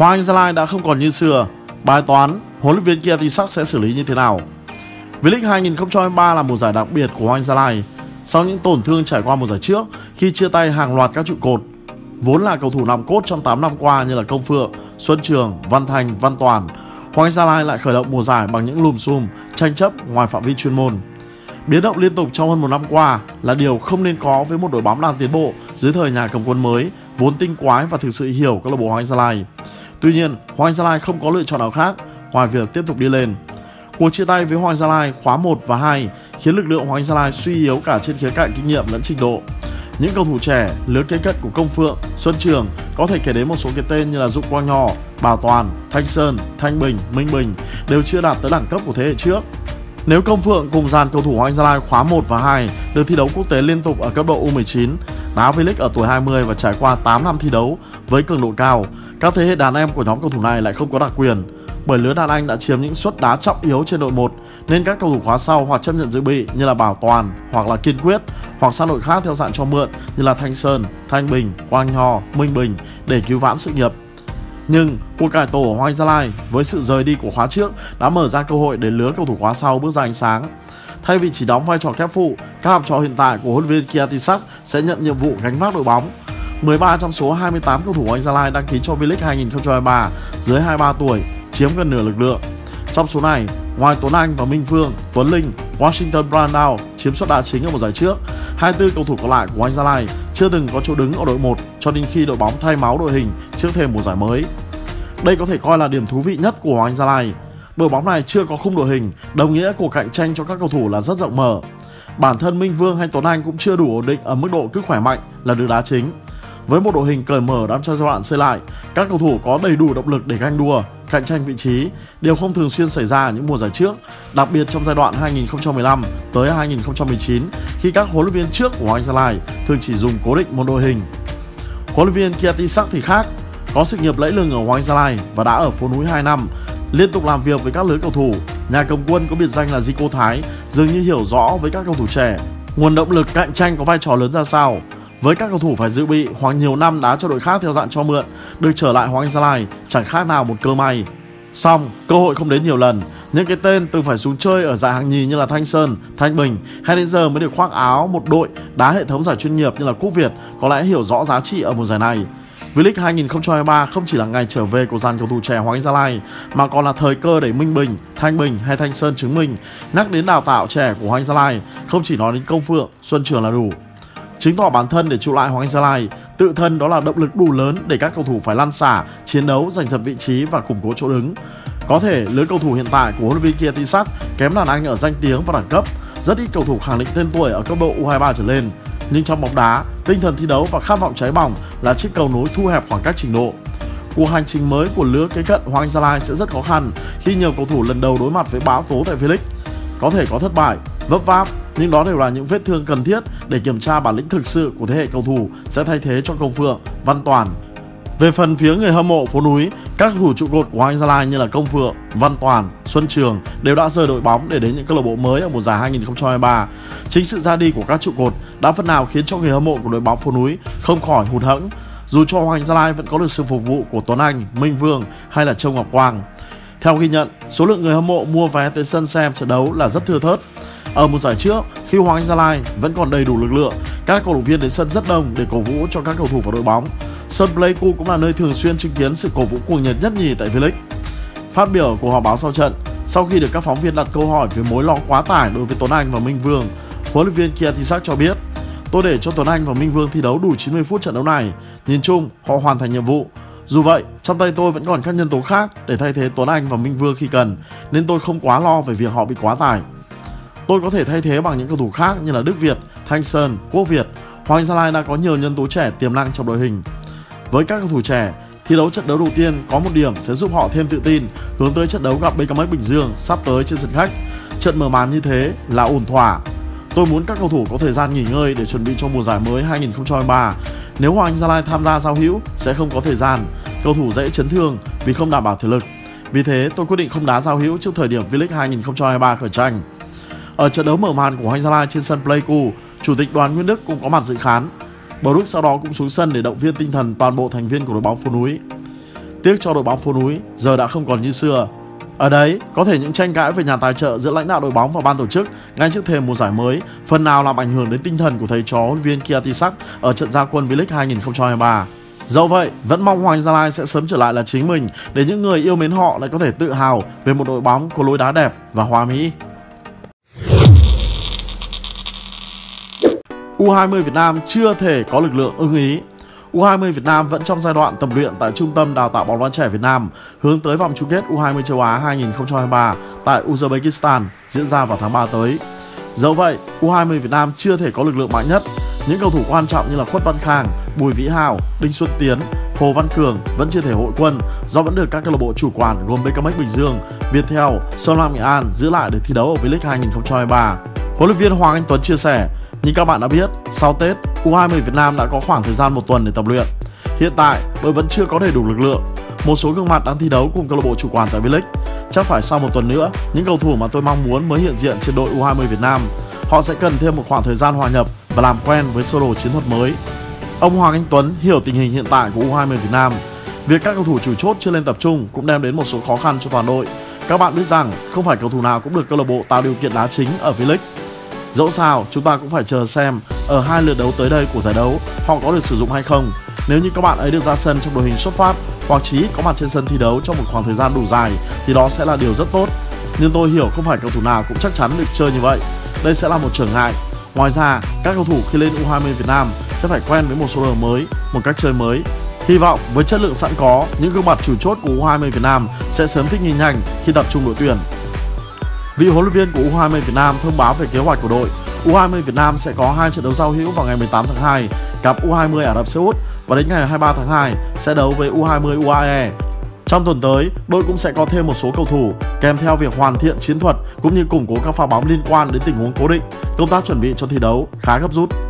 Hoàng Anh Gia Lai đã không còn như xưa. Bài toán huấn luyện viên Kiatisak sẽ xử lý như thế nào? V-League 2023 là mùa giải đặc biệt của Hoàng Anh Gia Lai sau những tổn thương trải qua mùa giải trước khi chia tay hàng loạt các trụ cột vốn là cầu thủ nòng cốt trong 8 năm qua như là Công Phượng, Xuân Trường, Văn Thành, Văn Toàn. Hoàng Anh Gia Lai lại khởi động mùa giải bằng những lùm xùm tranh chấp ngoài phạm vi chuyên môn. Biến động liên tục trong hơn một năm qua là điều không nên có với một đội bóng đang tiến bộ dưới thời nhà cầm quân mới vốn tinh quái và thực sự hiểu câu lạc bộ Hoàng Anh Gia Lai. Tuy nhiên, Hoàng Anh Gia Lai không có lựa chọn nào khác ngoài việc tiếp tục đi lên. Cuộc chia tay với Hoàng Anh Gia Lai khóa 1 và 2 khiến lực lượng Hoàng Anh Gia Lai suy yếu cả trên khía cạnh kinh nghiệm lẫn trình độ. Những cầu thủ trẻ lứa kế cận của Công Phượng, Xuân Trường có thể kể đến một số cái tên như là Dũng Quang Nho, Bảo Toàn, Thanh Sơn, Thanh Bình, Minh Bình đều chưa đạt tới đẳng cấp của thế hệ trước. Nếu Công Phượng cùng dàn cầu thủ Hoàng Anh Gia Lai khóa 1 và 2 được thi đấu quốc tế liên tục ở cấp độ U19, đá V-League ở tuổi 20 và trải qua 8 năm thi đấu với cường độ cao, các thế hệ đàn em của nhóm cầu thủ này lại không có đặc quyền. Bởi lứa đàn anh đã chiếm những suất đá trọng yếu trên đội 1 nên các cầu thủ khóa sau hoặc chấp nhận dự bị như là Bảo Toàn hoặc là Kiên Quyết hoặc sang đội khác theo dạng cho mượn như là Thanh Sơn, Thanh Bình, Quang Nho, Minh Bình để cứu vãn sự nghiệp. Nhưng cuộc cải tổ Hoàng Anh Gia Lai với sự rời đi của khóa trước đã mở ra cơ hội để lứa cầu thủ khóa sau bước ra ánh sáng. Thay vì chỉ đóng vai trò kép phụ, các học trò hiện tại của huấn luyện viên Kiatisak sẽ nhận nhiệm vụ gánh vác đội bóng. 13 trong số 28 cầu thủ Hoàng Anh Gia Lai đăng ký cho V-League 2023 dưới 23 tuổi chiếm gần nửa lực lượng. Trong số này, ngoài Tuấn Anh và Minh Vương, Tuấn Linh, Washington Brandao chiếm suất đá chính ở mùa giải trước, 24 cầu thủ còn lại của Anh Gia Lai chưa từng có chỗ đứng ở đội 1 cho đến khi đội bóng thay máu đội hình trước thềm mùa giải mới. Đây có thể coi là điểm thú vị nhất của Anh Gia Lai. Đội bóng này chưa có khung đội hình, đồng nghĩa cuộc cạnh tranh cho các cầu thủ là rất rộng mở. Bản thân Minh Vương hay Tuấn Anh cũng chưa đủ ổn định ở mức độ cứ khỏe mạnh là được đá chính. Với một đội hình cởi mở đang trong giai đoạn xây lại, các cầu thủ có đầy đủ động lực để ganh đua, cạnh tranh vị trí, điều không thường xuyên xảy ra ở những mùa giải trước, đặc biệt trong giai đoạn 2015 tới 2019 khi các huấn luyện viên trước của Hoàng Anh Gia Lai thường chỉ dùng cố định một đội hình. Huấn luyện viên Kiatisak thì khác, có sự nghiệp lẫy lừng ở Hoàng Anh Gia Lai và đã ở phố núi 2 năm, liên tục làm việc với các lứa cầu thủ. Nhà cầm quân có biệt danh là Zico Thái dường như hiểu rõ với các cầu thủ trẻ nguồn động lực cạnh tranh có vai trò lớn ra sao. Với các cầu thủ phải dự bị hoặc nhiều năm đá cho đội khác theo dạng cho mượn, được trở lại Hoàng Anh Gia Lai chẳng khác nào một cơ may. Song, cơ hội không đến nhiều lần, những cái tên từng phải xuống chơi ở giải hạng nhì như là Thanh Sơn, Thanh Bình hay đến giờ mới được khoác áo một đội đá hệ thống giải chuyên nghiệp như là Quốc Việt có lẽ hiểu rõ giá trị ở mùa giải này. V-League 2023 không chỉ là ngày trở về của dàn cầu thủ trẻ Hoàng Anh Gia Lai mà còn là thời cơ để Minh Bình, Thanh Bình hay Thanh Sơn chứng minh. Nhắc đến đào tạo trẻ của Hoàng Anh Gia Lai, không chỉ nói đến Công Phượng, Xuân Trường là đủ. Chứng tỏ bản thân để trụ lại Hoàng Anh Gia Lai, tự thân đó là động lực đủ lớn để các cầu thủ phải lăn xả, chiến đấu, giành giật vị trí và củng cố chỗ đứng. Có thể lứa cầu thủ hiện tại của huấn luyện viên Kiatisak kém đàn anh ở danh tiếng và đẳng cấp, rất ít cầu thủ khẳng định tên tuổi ở cấp độ U23 trở lên. Nhưng trong bóng đá, tinh thần thi đấu và khát vọng cháy bỏng là chiếc cầu nối thu hẹp khoảng cách trình độ. Cuộc hành trình mới của lứa kế cận Hoàng Anh Gia Lai sẽ rất khó khăn khi nhiều cầu thủ lần đầu đối mặt với bão tố tại V-League. Có thể có thất bại, vấp váp, nhưng đó đều là những vết thương cần thiết để kiểm tra bản lĩnh thực sự của thế hệ cầu thủ sẽ thay thế cho Công Phượng, Văn Toàn. Về phần phía người hâm mộ phố núi, các thủ trụ cột của Hoàng Anh Gia Lai như là Công Phượng, Văn Toàn, Xuân Trường đều đã rời đội bóng để đến những câu lạc bộ mới ở mùa giải 2023. Chính sự ra đi của các trụ cột đã phần nào khiến cho người hâm mộ của đội bóng phố núi không khỏi hụt hẫng, dù cho Hoàng Anh Gia Lai vẫn có được sự phục vụ của Tuấn Anh, Minh Vương hay là Trương Ngọc Quang. Theo ghi nhận, số lượng người hâm mộ mua vé tới sân xem trận đấu là rất thưa thớt. Ở mùa giải trước, khi Hoàng Anh Gia Lai vẫn còn đầy đủ lực lượng, các cổ động viên đến sân rất đông để cổ vũ cho các cầu thủ và đội bóng. Sân Pleiku cũng là nơi thường xuyên chứng kiến sự cổ vũ cuồng nhiệt nhất nhì tại V-League. Phát biểu ở cuộc họp báo sau trận, sau khi được các phóng viên đặt câu hỏi về mối lo quá tải đối với Tuấn Anh và Minh Vương, huấn luyện viên Kiatisak cho biết: "Tôi để cho Tuấn Anh và Minh Vương thi đấu đủ 90 phút trận đấu này. Nhìn chung, họ hoàn thành nhiệm vụ. Dù vậy, trong tay tôi vẫn còn các nhân tố khác để thay thế Tuấn Anh và Minh Vương khi cần, nên tôi không quá lo về việc họ bị quá tải. Tôi có thể thay thế bằng những cầu thủ khác như là Đức Việt, Thanh Sơn, Quốc Việt. Hoàng Anh Gia Lai đã có nhiều nhân tố trẻ tiềm năng trong đội hình. Với các cầu thủ trẻ, thi đấu trận đấu đầu tiên có một điểm sẽ giúp họ thêm tự tin hướng tới trận đấu gặp BKM Bình Dương sắp tới trên sân khách. Trận mở màn như thế là ổn thỏa. Tôi muốn các cầu thủ có thời gian nghỉ ngơi để chuẩn bị cho mùa giải mới 2023. Nếu Hoàng Anh Gia Lai tham gia giao hữu sẽ không có thời gian, cầu thủ dễ chấn thương vì không đảm bảo thể lực. Vì thế, tôi quyết định không đá giao hữu trước thời điểm V-League 2023 khởi tranh." Ở trận đấu mở màn của Hoàng Anh Gia Lai trên sân Pleiku, Chủ tịch Đoàn Nguyễn Đức cũng có mặt dự khán. Bầu Đức sau đó cũng xuống sân để động viên tinh thần toàn bộ thành viên của đội bóng phố núi. Tiếc cho đội bóng phố núi giờ đã không còn như xưa. Ở đấy, có thể những tranh cãi về nhà tài trợ giữa lãnh đạo đội bóng và ban tổ chức ngay trước thềm mùa giải mới phần nào làm ảnh hưởng đến tinh thần của thầy trò huấn luyện viên Kiatisak ở trận ra quân V-League 2023. Dẫu vậy, vẫn mong Hoàng Anh Gia Lai sẽ sớm trở lại là chính mình để những người yêu mến họ lại có thể tự hào về một đội bóng có lối đá đẹp và hoa mỹ. U20 Việt Nam chưa thể có lực lượng ưng ý. U20 Việt Nam vẫn trong giai đoạn tập luyện tại Trung tâm Đào tạo bóng đá trẻ Việt Nam hướng tới vòng chung kết U20 châu Á 2023 tại Uzbekistan diễn ra vào tháng 3 tới. Dẫu vậy, U20 Việt Nam chưa thể có lực lượng mạnh nhất. Những cầu thủ quan trọng như là Khuất Văn Khang, Bùi Vĩ Hào, Đinh Xuân Tiến, Hồ Văn Cường vẫn chưa thể hội quân do vẫn được các câu lạc bộ chủ quản gồm BKM Bình Dương, Viettel, Sông Lam Nghệ An giữ lại để thi đấu ở V-League 2023. Huấn luyện viên Hoàng Anh Tuấn chia sẻ: "Như các bạn đã biết, sau Tết, U20 Việt Nam đã có khoảng thời gian một tuần để tập luyện. Hiện tại, đội vẫn chưa có đầy đủ lực lượng. Một số gương mặt đang thi đấu cùng câu lạc bộ chủ quản tại V-League. Chắc phải sau một tuần nữa, những cầu thủ mà tôi mong muốn mới hiện diện trên đội U20 Việt Nam. Họ sẽ cần thêm một khoảng thời gian hòa nhập và làm quen với sơ đồ chiến thuật mới." Ông Hoàng Anh Tuấn hiểu tình hình hiện tại của U20 Việt Nam. Việc các cầu thủ chủ chốt chưa lên tập trung cũng đem đến một số khó khăn cho toàn đội. Các bạn biết rằng, không phải cầu thủ nào cũng được câu lạc bộ tạo điều kiện đá chính ở V-League. Dẫu sao, chúng ta cũng phải chờ xem ở hai lượt đấu tới đây của giải đấu họ có được sử dụng hay không. Nếu như các bạn ấy được ra sân trong đội hình xuất phát hoặc chí có mặt trên sân thi đấu trong một khoảng thời gian đủ dài thì đó sẽ là điều rất tốt. Nhưng tôi hiểu không phải cầu thủ nào cũng chắc chắn được chơi như vậy. Đây sẽ là một trở ngại. Ngoài ra, các cầu thủ khi lên U20 Việt Nam sẽ phải quen với một số đồ mới, một cách chơi mới. Hy vọng với chất lượng sẵn có, những gương mặt chủ chốt của U20 Việt Nam sẽ sớm thích nghi nhanh khi tập trung đội tuyển. Vị huấn luyện viên của U20 Việt Nam thông báo về kế hoạch của đội. U20 Việt Nam sẽ có 2 trận đấu giao hữu vào ngày 18 tháng 2 gặp U20 Ả Rập Xê Út và đến ngày 23 tháng 2 sẽ đấu với U20 UAE. Trong tuần tới, đội cũng sẽ có thêm một số cầu thủ kèm theo việc hoàn thiện chiến thuật cũng như củng cố các pha bóng liên quan đến tình huống cố định. Công tác chuẩn bị cho thi đấu khá gấp rút.